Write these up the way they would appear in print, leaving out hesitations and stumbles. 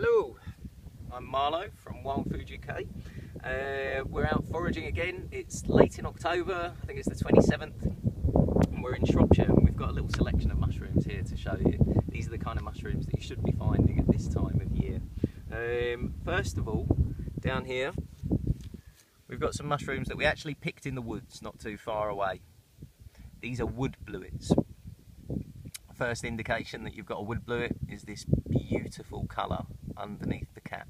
Hello, I'm Marlow from Wild Food UK. We're out foraging again. It's late in October, I think it's the 27th, and we're in Shropshire, and we've got a little selection of mushrooms here to show you. These are the kind of mushrooms that you should be finding at this time of year. First of all, down here we've got some mushrooms that we actually picked in the woods not too far away. These are wood blewits. First indication that you've got a wood blewit is this beautiful colour underneath the cap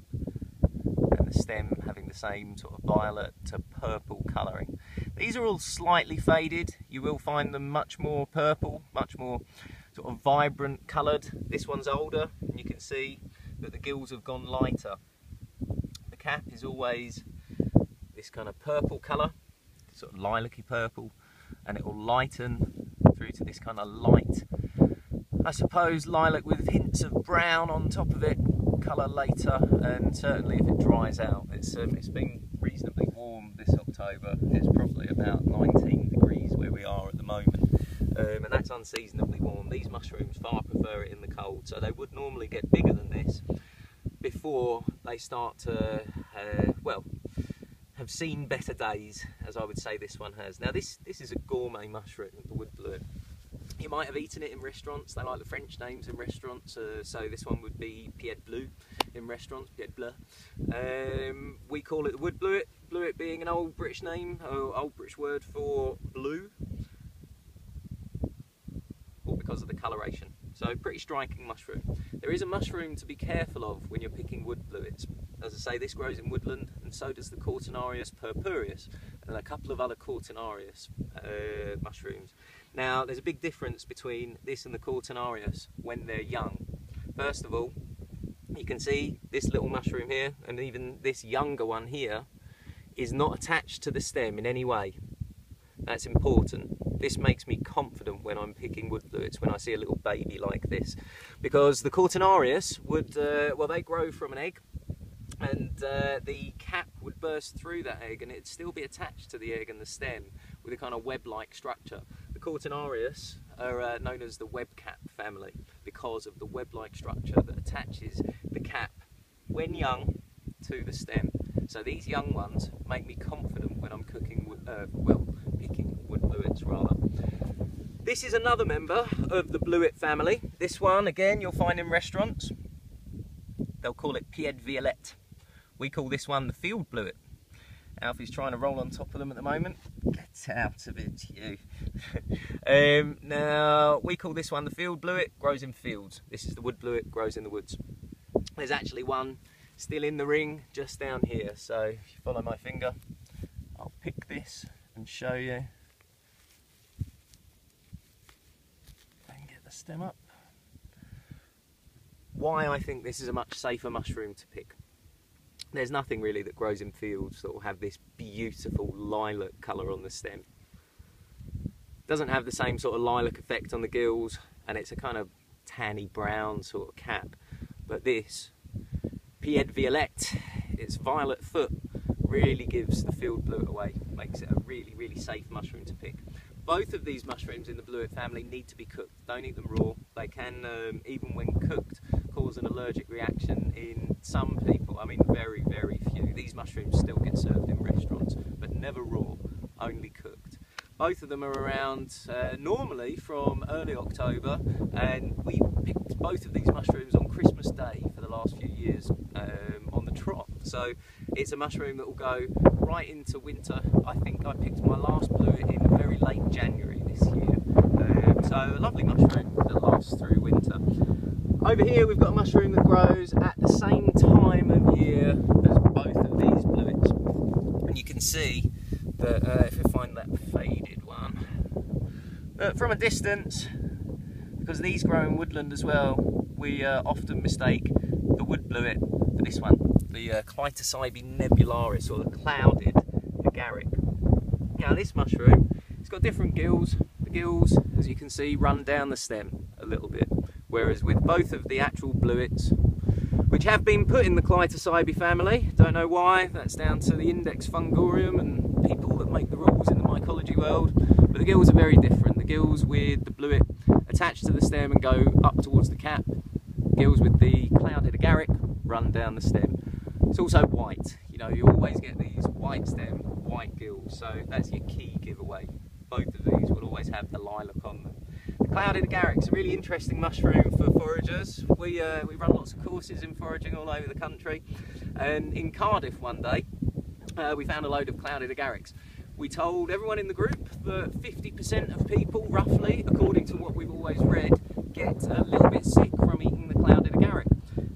and the stem having the same sort of violet to purple colouring. These are all slightly faded. You will find them much more purple, much more sort of vibrant coloured. This one's older and you can see that the gills have gone lighter. The cap is always this kind of purple colour, sort of lilac-y purple, and it will lighten through to this kind of light, I suppose, lilac with hints of brown on top of it, colour later, and certainly if it dries out. It's been reasonably warm this October. It's probably about 19 degrees where we are at the moment, and that's unseasonably warm. These mushrooms far prefer it in the cold, so they would normally get bigger than this before they start to, well, have seen better days, as I would say this one has. Now this is a gourmet mushroom, the wood blewit. You might have eaten it in restaurants. They like the French names in restaurants, so this one would be pied bleu in restaurants, pied bleu. We call it the wood blewit, blewit being an old British name, or old British word for blue, all because of the coloration. So pretty striking mushroom. There is a mushroom to be careful of when you're picking wood blewits. As I say, this grows in woodland, and so does the Cortinarius purpureus and a couple of other Cortinarius mushrooms. Now, there's a big difference between this and the Cortinarius when they're young. First of all, you can see this little mushroom here, and even this younger one here, is not attached to the stem in any way. That's important. This makes me confident when I'm picking wood blewits, when I see a little baby like this, because the Cortinarius would, well, they grow from an egg, and the cap would burst through that egg and it'd still be attached to the egg and the stem with a kind of web-like structure. The Cortinarius are known as the webcap family because of the web-like structure that attaches the cap when young to the stem. So these young ones make me confident when I'm picking wood blewits rather. This is another member of the blewit family. This one, again, you'll find in restaurants. They'll call it pied violette. We call this one the field blewit. Alfie's trying to roll on top of them at the moment. Get out of it, you. Now, we call this one the field blewit, grows in fields. This is the wood blewit, grows in the woods. There's actually one still in the ring just down here. So if you follow my finger, I'll pick this and show you. I can get the stem up. Why I think this is a much safer mushroom to pick. There's nothing really that grows in fields that will have this beautiful lilac colour on the stem. Doesn't have the same sort of lilac effect on the gills, and it's a kind of tanny brown sort of cap. But this pied violette, its violet foot, really gives the field blewit away, makes it a really, really safe mushroom to pick. Both of these mushrooms in the blewit family need to be cooked. Don't eat them raw. They can, even when cooked, cause an allergic reaction in some people. I mean, very, very few. These mushrooms still get served in restaurants, but never raw, only cooked. Both of them are around normally from early October, and we picked both of these mushrooms on Christmas Day for the last few years on the trot. So it's a mushroom that will go right into winter. I think I picked my last blewit in very late January this year. So a lovely mushroom that lasts through winter. Over here we've got a mushroom that grows at the same time of year as both of these blewits. And you can see that if you find that faded one, but from a distance, because these grow in woodland as well, we often mistake the wood blewit for this one, the Clitocybe nebularis, or the clouded agaric. Now this mushroom, it's got different gills. The gills, as you can see, run down the stem a little bit, whereas with both of the actual blewits, which have been put in the Clitocybe family, don't know why, that's down to the index fungorum and people that make the rules in the mycology world, but the gills are very different. The gills with the blewit attach to the stem and go up towards the cap. Gills with the clouded agaric run down the stem. It's also white. You know, you always get these white stem, white gills, so that's your key giveaway. Both of these will always have the lilac on them. The clouded agaric's a really interesting mushroom for foragers. We run lots of courses in foraging all over the country, and in Cardiff one day we found a load of clouded agarics. We told everyone in the group that 50% of people, roughly, according to what we've always read, get a little bit sick from eating the clouded agaric.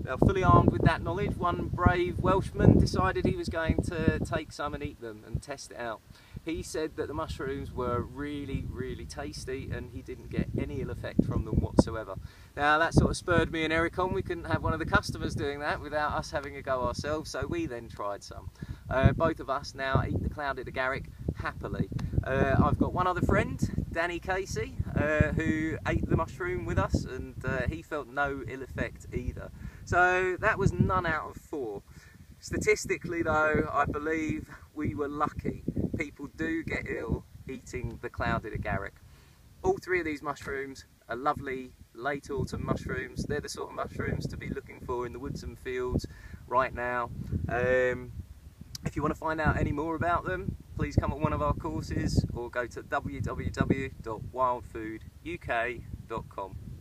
Now, fully armed with that knowledge, one brave Welshman decided he was going to take some and eat them and test it out. He said that the mushrooms were really, really tasty and he didn't get any ill effect from them whatsoever. Now, that sort of spurred me and Eric on. We couldn't have one of the customers doing that without us having a go ourselves, so we then tried some. Both of us now eat the clouded agaric happily. I've got one other friend, Danny Casey, who ate the mushroom with us, and he felt no ill effect either. So that was none out of four. Statistically though, I believe we were lucky. People do get ill eating the clouded agaric. All three of these mushrooms are lovely late autumn mushrooms. They're the sort of mushrooms to be looking for in the woods and fields right now. If you want to find out any more about them, please come at one of our courses or go to www.wildfooduk.com.